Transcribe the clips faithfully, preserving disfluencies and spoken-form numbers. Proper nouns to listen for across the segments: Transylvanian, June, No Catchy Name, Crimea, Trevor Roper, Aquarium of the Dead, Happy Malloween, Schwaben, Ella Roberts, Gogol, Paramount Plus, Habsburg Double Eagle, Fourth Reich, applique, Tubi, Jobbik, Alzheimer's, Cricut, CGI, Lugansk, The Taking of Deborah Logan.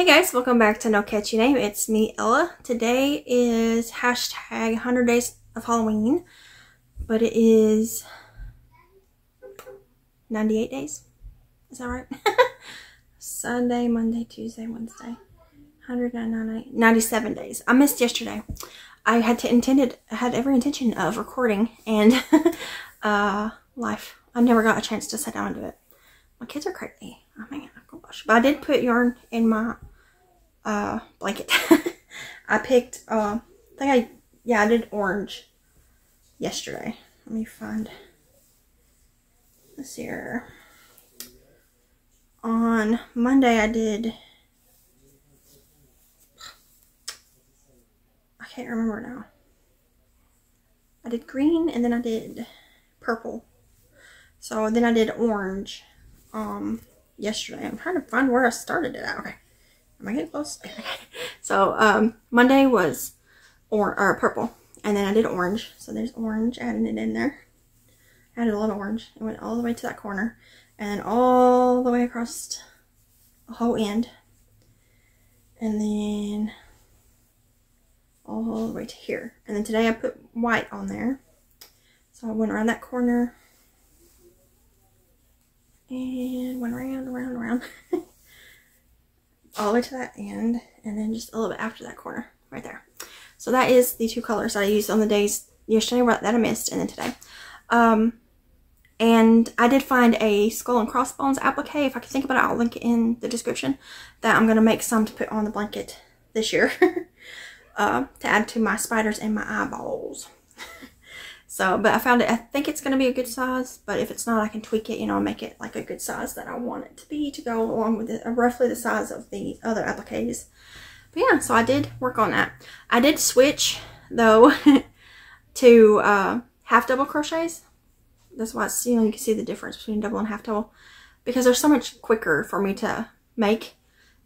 Hey guys, welcome back to No Catchy Name. It's me, Ella. Today is hashtag one hundred Days of Halloween, but it is ninety-eight days. Is that right? Sunday, Monday, Tuesday, Wednesday. one hundred ninety-nine, ninety-seven days. I missed yesterday. I had to intended, I had every intention of recording and uh, life. I never got a chance to sit down and do it. My kids are crazy. I mean, oh gosh. But I did put yarn in my uh, blanket. I picked, uh, I think I, yeah, I did orange yesterday. Let me find this here. On Monday, I did, I can't remember now. I did green and then I did purple. So then I did orange. Um, yesterday. I'm trying to find where I started it at. Okay. Am I getting close? So, um, Monday was or, or purple, and then I did orange. So there's orange, adding it in there. Added a lot of orange. It went all the way to that corner, and then all the way across the whole end, and then all the way to here. And then today I put white on there. So I went around that corner, and went around, around, around, all the way to that end, and then just a little bit after that corner, right there. So that is the two colors I used on the days yesterday that I missed, and then today. Um, and I did find a skull and crossbones applique. If I can think about it, I'll link it in the description, that I'm going to make some to put on the blanket this year uh, to add to my spiders and my eyeballs. So, but I found it, I think it's going to be a good size, but if it's not, I can tweak it, you know, make it like a good size that I want it to be to go along with it, roughly the size of the other appliques. But yeah, so I did work on that. I did switch, though, to uh, half double crochets. That's why it's, you know, you can see the difference between double and half double, because they're so much quicker for me to make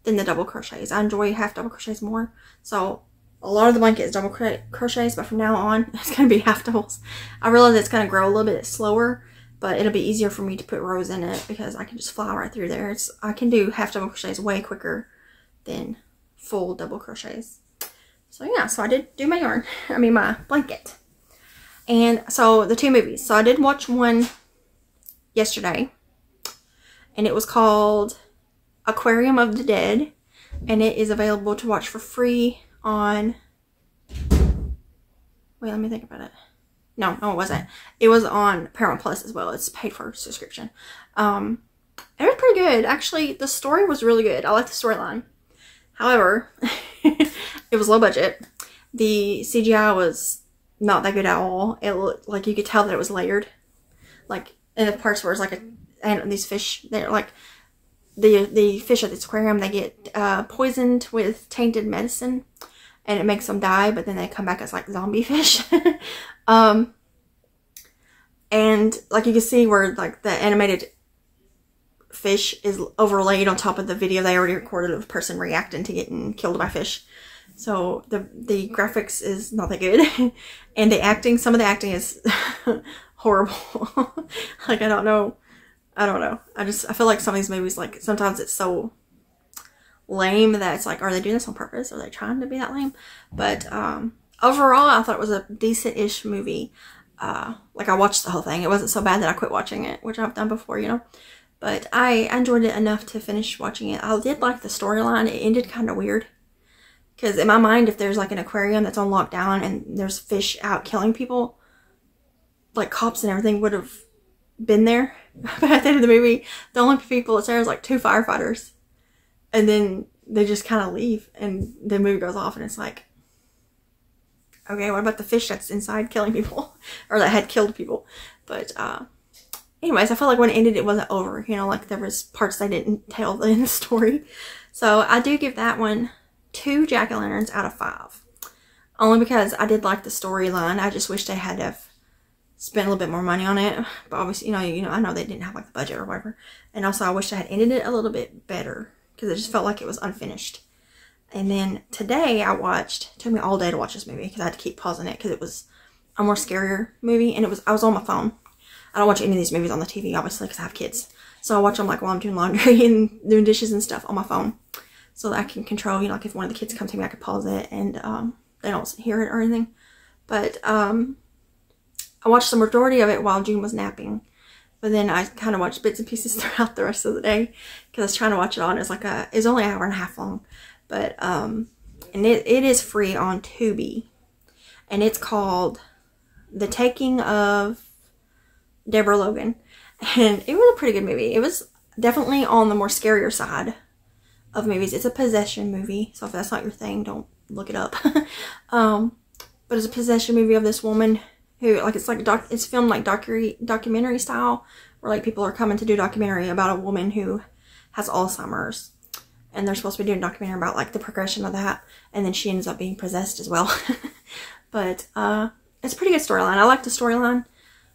than the double crochets. I enjoy half double crochets more, so a lot of the blanket is double cro crochets, but from now on, it's going to be half doubles. I realize it's going to grow a little bit slower, but it'll be easier for me to put rows in it because I can just fly right through there. It's, I can do half double crochets way quicker than full double crochets. So yeah, so I did do my yarn, I mean my blanket. And so the two movies. So I did watch one yesterday, and it was called Aquarium of the Dead, and it is available to watch for free on, wait, let me think about it. No, no, it wasn't. It was on Paramount Plus as well. It's paid for subscription. Um, it was pretty good. Actually, the story was really good. I like the storyline. However, it was low budget. The C G I was not that good at all. It looked like, you could tell that it was layered. Like, in the parts where it's like a, and these fish, they're like, the, the fish at this aquarium, they get uh, poisoned with tainted medicine, and it makes them die, but then they come back as like zombie fish. um, and like you can see where like the animated fish is overlaid on top of the video they already recorded of a person reacting to getting killed by fish. So the, the graphics is not that good. And the acting, some of the acting is horrible. Like, I don't know. I don't know. I just, I feel like some of these movies, like, sometimes it's so lame that it's like, are they doing this on purpose? Are they trying to be that lame? But um overall, I thought it was a decent-ish movie. Uh like, I watched the whole thing. It wasn't so bad that I quit watching it, which I've done before, you know. But I enjoyed it enough to finish watching it. I did like the storyline. It ended kind of weird, because in my mind, if there's like an aquarium that's on lockdown and there's fish out killing people, like, cops and everything would have been there. But at the end of the movie, the only people that's there is like two firefighters. And then they just kind of leave, and the movie goes off, and it's like, okay, what about the fish that's inside killing people? Or that had killed people? But uh, anyways, I felt like when it ended, it wasn't over. You know, like, there was parts they didn't tell in the story. So I do give that one two jack-o'-lanterns out of five. Only because I did like the storyline. I just wish they had to spent a little bit more money on it. But obviously, you know, you know, I know they didn't have like the budget or whatever. And also, I wish they had ended it a little bit better, because it just felt like it was unfinished. And then today I watched, it took me all day to watch this movie, because I had to keep pausing it, because it was a more scarier movie, and it was, I was on my phone. I don't watch any of these movies on the T V, obviously, because I have kids. So I watch them like while I'm doing laundry and doing dishes and stuff on my phone. so that I can control, you know, like if one of the kids comes to me, I could pause it and um, they don't hear it or anything. But um, I watched the majority of it while June was napping. But then I kind of watched bits and pieces throughout the rest of the day because I was trying to watch it on. It's like a, it's only an hour and a half long, but um, and it, it is free on Tubi, and it's called The Taking of Deborah Logan, and it was a pretty good movie. It was definitely on the more scarier side of movies. It's a possession movie, so if that's not your thing, don't look it up. um, but it's a possession movie of this woman. Who, like, it's like doc, it's filmed like docu documentary style, where like people are coming to do documentary about a woman who has Alzheimer's, and they're supposed to be doing a documentary about like the progression of that, and then she ends up being possessed as well. But uh, it's a pretty good storyline. I like the storyline.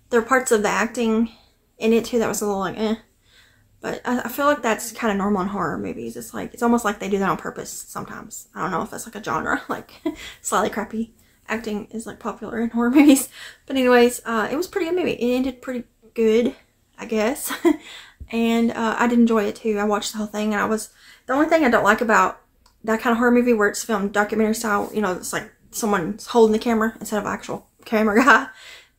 There are parts of the acting in it too that was a little like eh, but I, I feel like that's kind of normal in horror movies. It's like it's almost like they do that on purpose sometimes. I don't know if that's like a genre, like slightly crappy acting is like popular in horror movies. But anyways, uh, it was pretty good movie. It ended pretty good, I guess. And uh, I did enjoy it too. I watched the whole thing, and I was, the only thing I don't like about that kind of horror movie where it's filmed documentary style, you know, it's like someone's holding the camera instead of actual camera guy.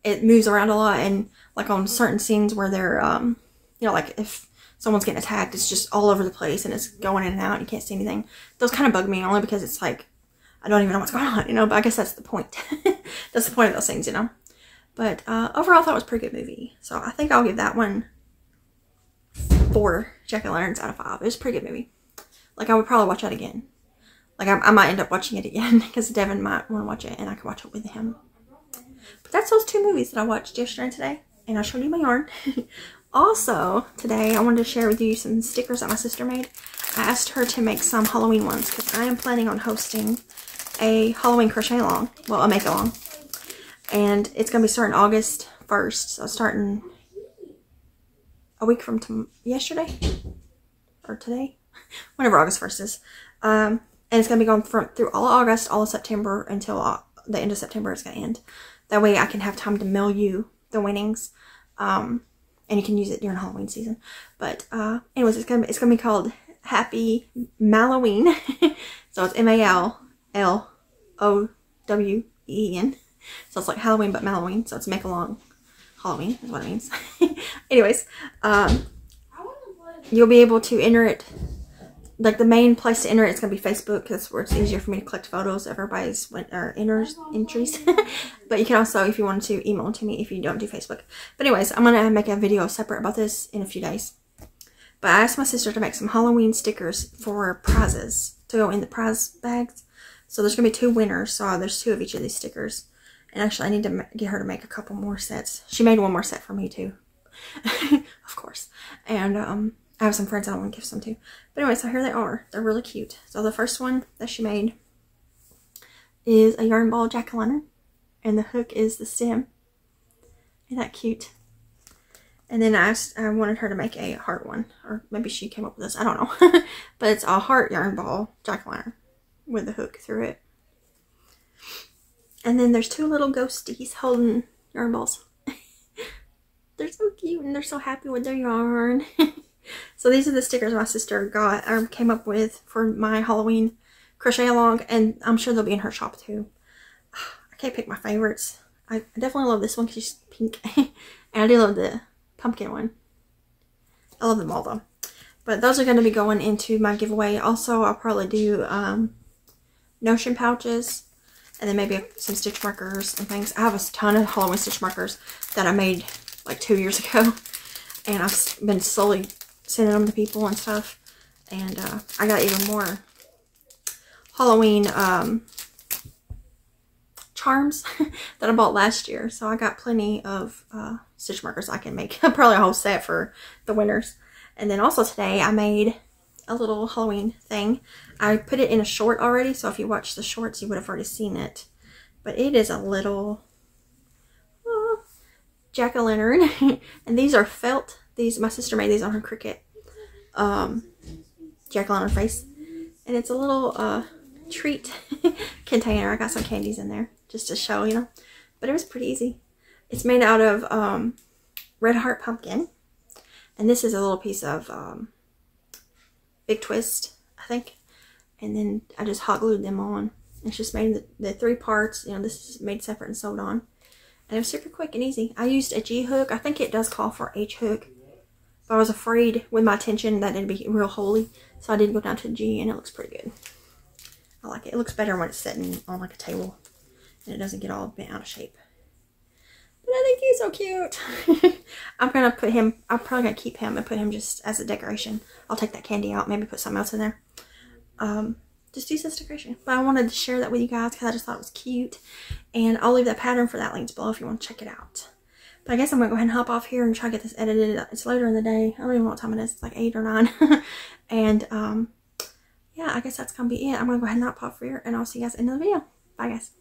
It moves around a lot, and like on certain scenes where they're, um, you know, like if someone's getting attacked, it's just all over the place and it's going in and out and you can't see anything. Those kind of bug me only because it's like, I don't even know what's going on, you know, but I guess that's the point. That's the point of those things, you know. But uh, overall, I thought it was a pretty good movie. So I think I'll give that one four Jack and Lanterns out of five. It was a pretty good movie. Like, I would probably watch that again. Like, I, I might end up watching it again because Devin might want to watch it and I could watch it with him. But that's those two movies that I watched yesterday and today. And I showed you my yarn. Also, today I wanted to share with you some stickers that my sister made. I asked her to make some Halloween ones because I am planning on hosting a Halloween crochet along, well, a make along, and it's gonna be starting August first, so starting a week from t yesterday or today, whenever August first is, um, and it's gonna be going from through all of August, all of September until uh, the end of September. It's gonna end. That way, I can have time to mail you the winnings, um, and you can use it during Halloween season. But uh, anyways, it's gonna it's gonna be called Happy Malloween, so it's M A L L O W E N. So it's like Halloween, but Malloween. So it's make along Halloween is what it means. Anyways, um, you'll be able to enter it. Like the main place to enter it is going to be Facebook because that's where it's easier for me to collect photos of everybody's win or enters, entries. But you can also, if you wanted to, email it to me if you don't do Facebook. But anyways, I'm going to make a video separate about this in a few days. But I asked my sister to make some Halloween stickers for prizes to go in the prize bags. So there's going to be two winners, so there's two of each of these stickers. And actually, I need to get her to make a couple more sets. She made one more set for me, too. Of course. And um, I have some friends I want to give some to. But anyway, so here they are. They're really cute. So the first one that she made is a yarn ball jack-o'-lantern. And the hook is the stem. Isn't that cute? And then I, I wanted her to make a heart one. Or maybe she came up with this. I don't know. But it's a heart yarn ball jack-o'-lantern with the hook through it. And then there's two little ghosties holding yarn balls. They're so cute and they're so happy with their yarn. So these are the stickers my sister got or came up with for my Halloween crochet along, and I'm sure they'll be in her shop too. I can't pick my favorites. I definitely love this one because she's pink. And I do love the pumpkin one. I love them all though. But those are going to be going into my giveaway. Also, I'll probably do um Notion pouches, and then maybe some stitch markers and things. I have a ton of Halloween stitch markers that I made like two years ago, and I've been slowly sending them to people and stuff. And uh, I got even more Halloween um, charms that I bought last year, so I got plenty of uh, stitch markers I can make. Probably a whole set for the winners. And then also today I made a little Halloween thing. I put it in a short already, so if you watch the shorts, you would have already seen it. But it is a little uh, jack-o'-lantern. And these are felt. These my sister made these on her Cricut um, jack-o'-lantern face, and it's a little uh, treat container. I got some candies in there just to show, you know. But it was pretty easy. It's made out of um, red heart pumpkin, and this is a little piece of um, Big Twist, I think. and then I just hot glued them on. It's just made the, the three parts. You know, this is made separate and sold on. And it was super quick and easy. I used a G hook. I think it does call for H hook. But I was afraid with my tension that it'd be real holy. So I did go down to G, and it looks pretty good. I like it. It looks better when it's sitting on like a table. And it doesn't get all bent out of shape. But I think he's so cute. I'm going to put him, I'm probably going to keep him and put him just as a decoration. I'll take that candy out. Maybe put something else in there. Um... Just use this decoration. But I wanted to share that with you guys because I just thought it was cute. And I'll leave that pattern for that link below if you want to check it out. But I guess I'm going to go ahead and hop off here and try to get this edited. It's later in the day. I don't even know what time it is. It's like eight or nine. And um, yeah, I guess that's going to be it. I'm going to go ahead and hop off here. And I'll see you guys in the video. Bye, guys.